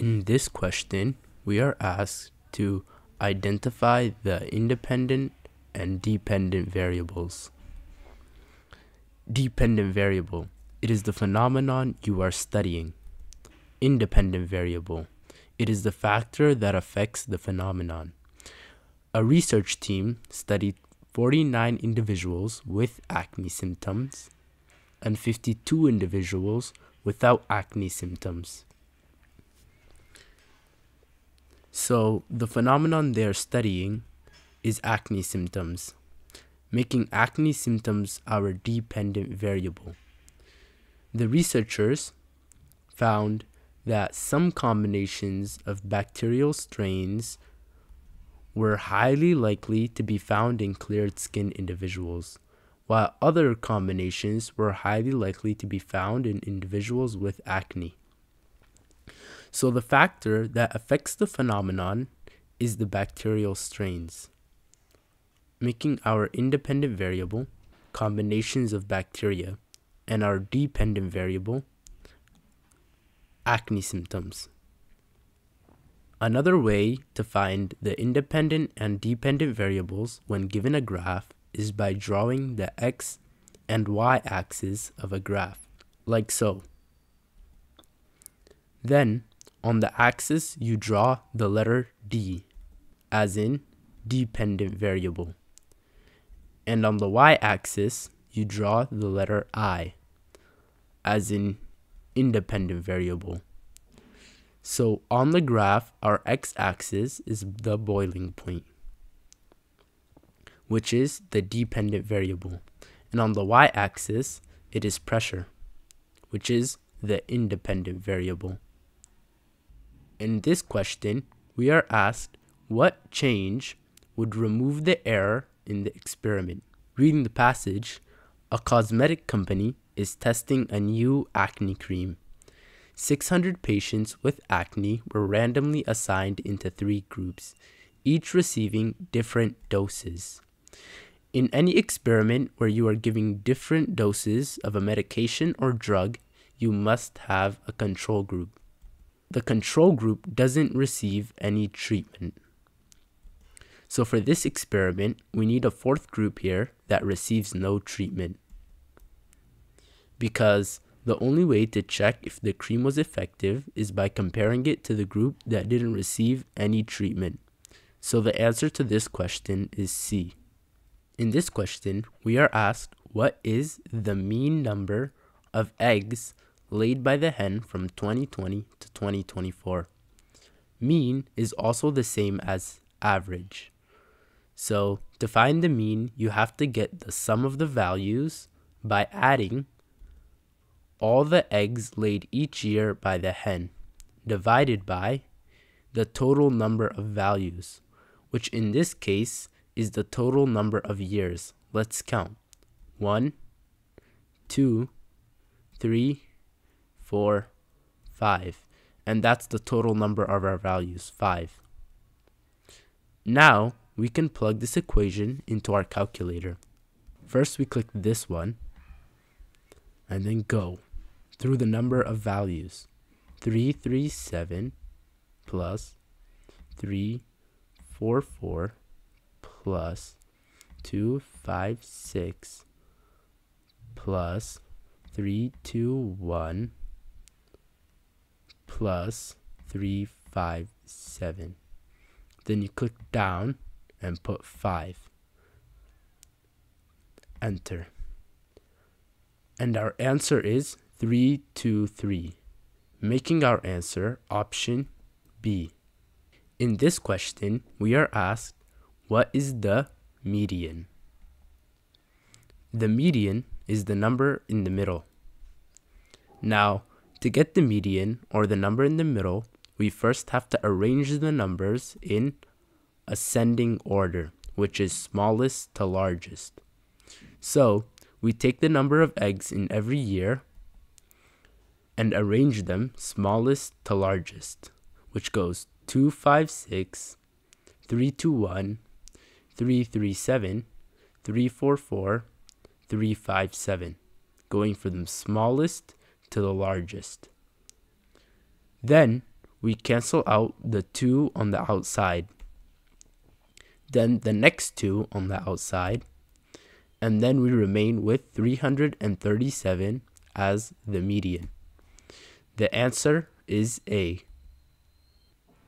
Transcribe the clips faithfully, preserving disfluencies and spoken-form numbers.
In this question, we are asked to identify the independent and dependent variables. Dependent variable: it is the phenomenon you are studying. Independent variable: it is the factor that affects the phenomenon. A research team studied forty-nine individuals with acne symptoms and fifty-two individuals without acne symptoms. So the phenomenon they are studying is acne symptoms, making acne symptoms our dependent variable. The researchers found that some combinations of bacterial strains were highly likely to be found in cleared skin individuals, while other combinations were highly likely to be found in individuals with acne. So the factor that affects the phenomenon is the bacterial strains, making our independent variable combinations of bacteria and our dependent variable acne symptoms. Another way to find the independent and dependent variables when given a graph is by drawing the x and y axis of a graph, like so. Then, on the axis, you draw the letter D, as in dependent variable. And on the y axis, you draw the letter I, as in independent variable. So on the graph, our x-axis is the boiling point, which is the dependent variable. And on the y-axis, it is pressure, which is the independent variable. In this question, we are asked what change would remove the error in the experiment. Reading the passage, a cosmetic company is testing a new acne cream. six hundred patients with acne were randomly assigned into three groups, each receiving different doses. In any experiment where you are giving different doses of a medication or drug, you must have a control group. The control group doesn't receive any treatment. So for this experiment, we need a fourth group here that receives no treatment, because the only way to check if the cream was effective is by comparing it to the group that didn't receive any treatment. So the answer to this question is C. In this question, we are asked what is the mean number of eggs laid by the hen from twenty twenty to twenty twenty-four. Mean is also the same as average. So to find the mean, you have to get the sum of the values by adding all the eggs laid each year by the hen, divided by the total number of values, which in this case is the total number of years. Let's count. one, two, three, four, five. And that's the total number of our values, five. Now we can plug this equation into our calculator. First we click this one, and then go through the number of values. three hundred thirty-seven plus three hundred forty-four plus two hundred fifty-six plus three hundred twenty-one plus three hundred fifty-seven. Then you click down and put five. Enter. And our answer is three hundred twenty-three, making our answer option B. In this question, we are asked, what is the median? The median is the number in the middle. Now, to get the median, or the number in the middle, we first have to arrange the numbers in ascending order, which is smallest to largest. So we take the number of eggs in every year and arrange them smallest to largest, which goes two hundred fifty-six, three hundred twenty-one, three hundred thirty-seven, three hundred forty-four, three hundred fifty-seven, going from the smallest to the largest. Then we cancel out the two on the outside, then the next two on the outside, and then we remain with three hundred thirty-seven as the median. The answer is A.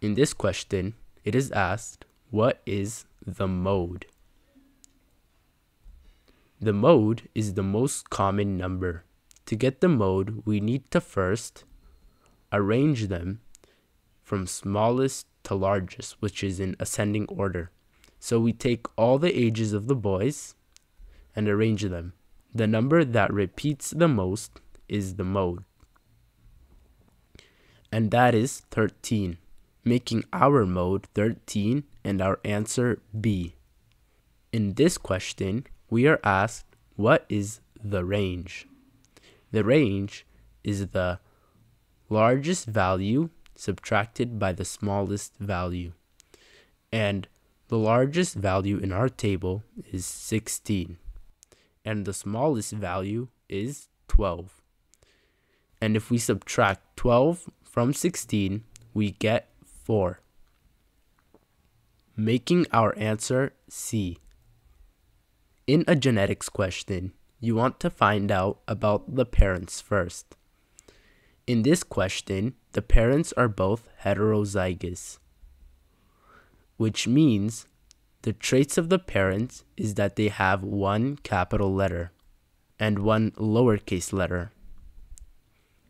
In this question, it is asked, what is the mode? The mode is the most common number. To get the mode, we need to first arrange them from smallest to largest, which is in ascending order. So we take all the ages of the boys and arrange them. The number that repeats the most is the mode, and that is thirteen, making our mode thirteen and our answer B. In this question, we are asked, what is the range? The range is the largest value subtracted by the smallest value, and the largest value in our table is sixteen. And the smallest value is twelve. And if we subtract twelve from sixteen, we get four, making our answer C. In a genetics question, you want to find out about the parents first. In this question, the parents are both heterozygous, which means the traits of the parents is that they have one capital letter and one lowercase letter.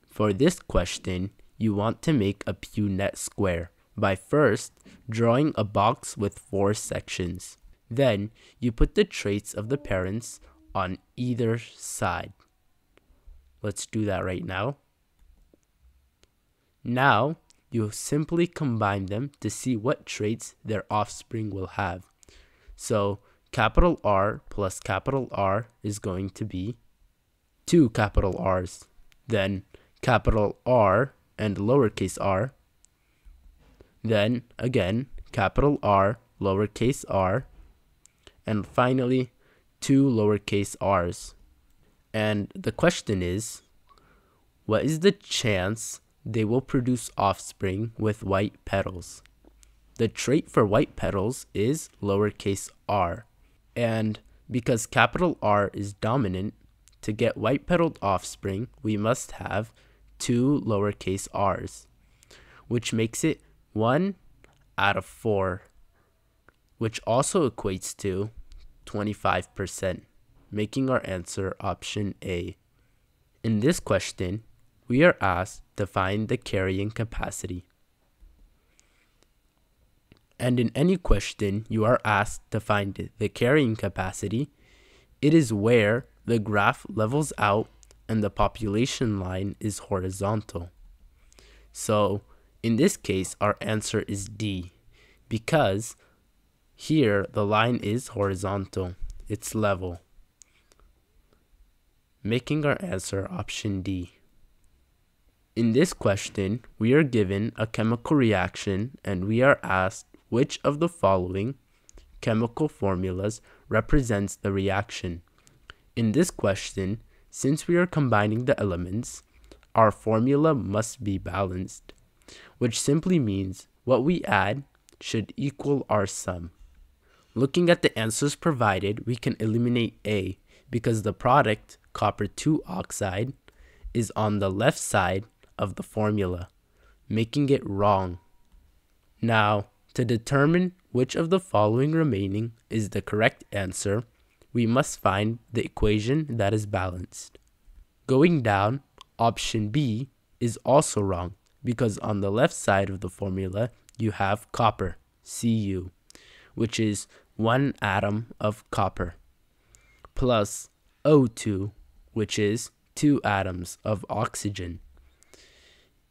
For this question, you want to make a Punnett square by first drawing a box with four sections. Then you put the traits of the parents on either side. Let's do that right now. Now you simply combine them to see what traits their offspring will have. So capital R plus capital R is going to be two capital R's, then capital R and lowercase r, then again capital R, lowercase r, and finally two lowercase r's. And the question is, what is the chance they will produce offspring with white petals? The trait for white petals is lowercase r, and because capital R is dominant, to get white-petaled offspring, we must have two lowercase r's, which makes it one out of four, which also equates to twenty-five percent, making our answer option A. In this question, we are asked to find the carrying capacity. And in any question you are asked to find the carrying capacity, it is where the graph levels out and the population line is horizontal. So in this case, our answer is D, because here the line is horizontal, it's level, making our answer option D. In this question, we are given a chemical reaction and we are asked, which of the following chemical formulas represents the reaction? In this question, since we are combining the elements, our formula must be balanced, which simply means what we add should equal our sum. Looking at the answers provided, we can eliminate A because the product, copper two oxide, is on the left side of the formula, making it wrong. Now, to determine which of the following remaining is the correct answer, we must find the equation that is balanced. Going down, option B is also wrong because on the left side of the formula you have copper, Cu, which is one atom of copper, plus O two, which is two atoms of oxygen,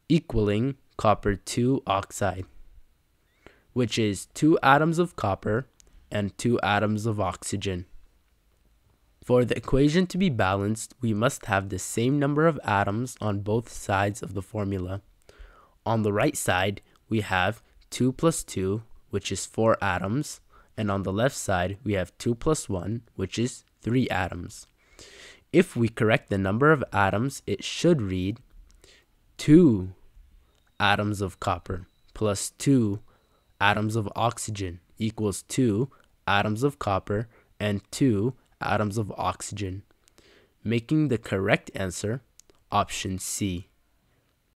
equaling copper two oxide, which is two atoms of copper and two atoms of oxygen. For the equation to be balanced, we must have the same number of atoms on both sides of the formula. On the right side, we have two plus two, which is four atoms, and on the left side, we have two plus one, which is three atoms. If we correct the number of atoms, it should read two atoms of copper plus two atoms of oxygen equals two atoms of copper and two atoms of oxygen, making the correct answer option C.